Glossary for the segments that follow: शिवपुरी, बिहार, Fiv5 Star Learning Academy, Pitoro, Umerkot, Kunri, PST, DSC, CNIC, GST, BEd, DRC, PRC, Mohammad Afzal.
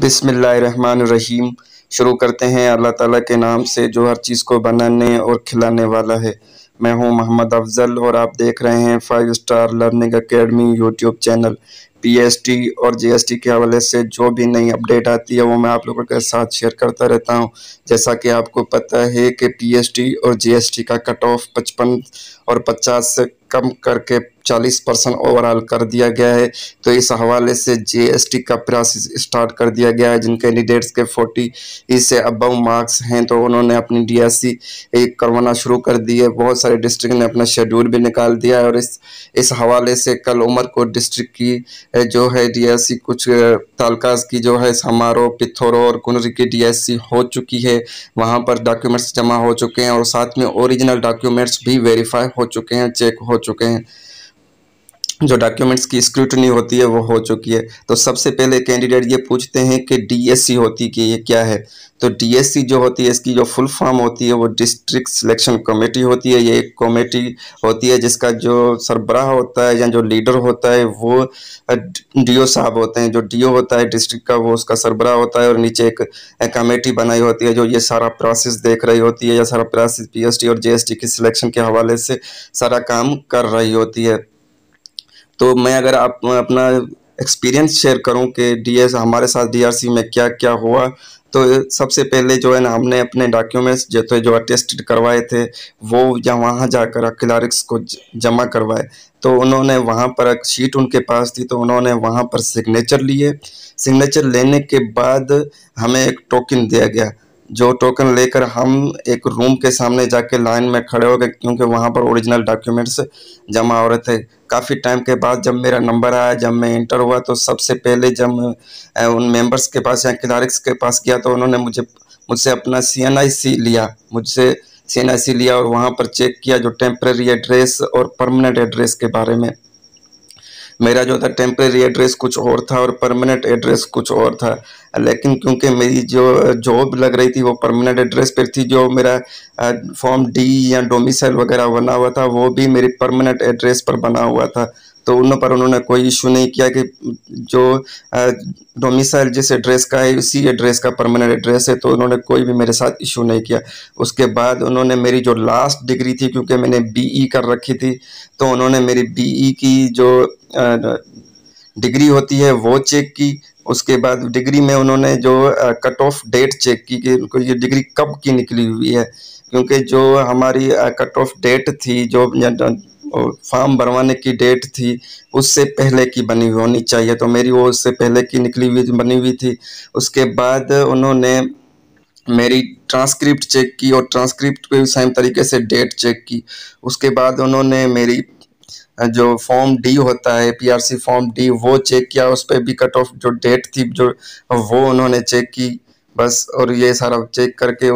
बिस्मिल्लाहिर्रहमानिर्रहीम। शुरू करते हैं अल्लाह ताला के नाम से जो हर चीज़ को बनाने और खिलाने वाला है। मैं हूं मोहम्मद अफजल और आप देख रहे हैं 5 star learning academy YouTube channel. PST और GST के हवाले से जो भी नई अपडेट आती है वो मैं आप लोगों के साथ शेयर करता रहता हूं। जैसा कि आपको पता है कि PST और GST का कट ऑफ 55 और 50 से कम करके 40% ओवरऑल कर दिया गया है। तो इस हवाले से GST का प्रोसेस स्टार्ट कर दिया गया है। जिन कैंडिडेट्स के 40 से अबव मार्क्स हैं तो उन्होंने अपनी DRC करवाना शुरू कर दी है। बहुत सारे डिस्ट्रिक्ट ने अपना शेड्यूल भी निकाल दिया है और इस हवाले से कल उमरकोट डिस्ट्रिक्ट की जो है DRC कुछ तालकाज की जो है समारोह पिथोरो और कुनरी की DRC हो चुकी है। वहाँ पर डॉक्यूमेंट्स जमा हो चुके हैं और साथ में ओरिजिनल डॉक्यूमेंट्स भी वेरीफाई हो चुके हैं, चेक हो चुके हैं। जो डॉक्यूमेंट्स की स्क्रूटनी होती है वो हो चुकी है। तो सबसे पहले कैंडिडेट ये पूछते हैं कि DSC होती कि ये क्या है। तो DSC जो होती है इसकी जो फुल फॉर्म होती है वो डिस्ट्रिक्ट सिलेक्शन कमेटी होती है। ये एक कमेटी होती है जिसका जो सरबराह होता है या जो लीडर होता है वो DO साहब होते हैं। जो DO होता है डिस्ट्रिक्ट का वो उसका सरबराह होता है और नीचे एक कमेटी बनाई होती है जो ये सारा प्रोसेस देख रही होती है या सारा प्रोसेस PST और GST की सिलेक्शन के हवाले से सारा काम कर रही होती है। तो मैं अगर आप अपना एक्सपीरियंस शेयर करूं कि हमारे साथ DRC में क्या क्या हुआ, तो सबसे पहले जो है ना हमने अपने डॉक्यूमेंट्स जो अटेस्टेड करवाए थे वो वहाँ जाकर क्लर्क्स को जमा करवाए। तो उन्होंने वहाँ पर एक शीट उनके पास थी तो उन्होंने वहाँ पर सिग्नेचर लिए। सिग्नेचर लेने के बाद हमें एक टोकन दिया गया, जो टोकन लेकर हम एक रूम के सामने जाके लाइन में खड़े हो गए क्योंकि वहाँ पर ओरिजिनल डॉक्यूमेंट्स जमा हो रहे थे। काफ़ी टाइम के बाद जब मेरा नंबर आया, जब मैं इंटर हुआ, तो सबसे पहले जब उन मेंबर्स के पास या क्लर्क्स के पास गया तो उन्होंने मुझसे अपना CNIC लिया और वहाँ पर चेक किया जो टेम्प्रेरी एड्रेस और परमानेंट एड्रेस के बारे में। मेरा जो था टेम्प्रेरी एड्रेस कुछ और था और परमानेंट एड्रेस कुछ और था, लेकिन क्योंकि मेरी जो जॉब लग रही थी वो परमानेंट एड्रेस पर थी, जो मेरा फॉर्म D या डोमिसाइल वगैरह बना हुआ था वो भी मेरी परमानेंट एड्रेस पर बना हुआ था। तो उन पर उन्होंने कोई इशू नहीं किया कि जो डोमिसाइल जिस एड्रेस का है उसी एड्रेस का परमानेंट एड्रेस है, तो उन्होंने कोई भी मेरे साथ इशू नहीं किया। उसके बाद उन्होंने मेरी जो लास्ट डिग्री थी, क्योंकि मैंने BE कर रखी थी, तो उन्होंने मेरी BE की जो डिग्री होती है वो चेक की। उसके बाद डिग्री में उन्होंने जो कट ऑफ डेट चेक की कि उनको ये डिग्री कब की निकली हुई है, क्योंकि जो हमारी कट ऑफ डेट थी, जो फॉर्म भरवाने की डेट थी, उससे पहले की बनी होनी चाहिए, तो मेरी वो उससे पहले की निकली हुई बनी हुई थी। उसके बाद उन्होंने मेरी ट्रांसक्रिप्ट चेक की और ट्रांसक्रिप्ट पे सेम तरीके से डेट चेक की। उसके बाद उन्होंने मेरी जो फॉर्म D होता है PRC फॉर्म D वो चेक किया, उस पर भी कट ऑफ जो डेट थी जो वो उन्होंने चेक की बस। और ये सारा चेक करके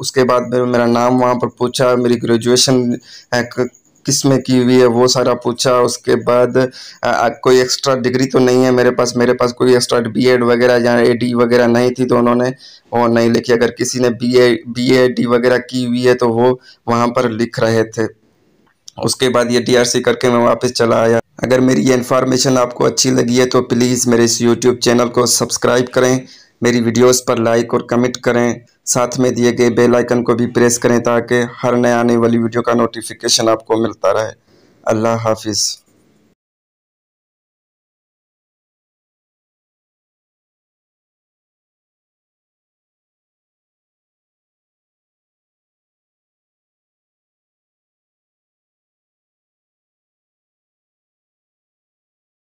उसके बाद मेरा नाम वहाँ पर पूछा, मेरी ग्रेजुएशन किस में की हुई है वो सारा पूछा। उसके बाद कोई एक्स्ट्रा डिग्री तो नहीं है मेरे पास कोई एक्स्ट्रा BEd वगैरह या AD वगैरह नहीं थी, तो उन्होंने वो नहीं लिखी। अगर किसी ने BEd वगैरह की हुई है तो वो वहाँ पर लिख रहे थे। उसके बाद ये DRC करके मैं वापस चला आया। अगर मेरी ये इन्फॉर्मेशन आपको अच्छी लगी है तो प्लीज़ मेरे इस YouTube चैनल को सब्सक्राइब करें, मेरी वीडियोस पर लाइक और कमेंट करें, साथ में दिए गए बेल आइकन को भी प्रेस करें ताकि हर नए आने वाली वीडियो का नोटिफिकेशन आपको मिलता रहे। अल्लाह हाफिज़।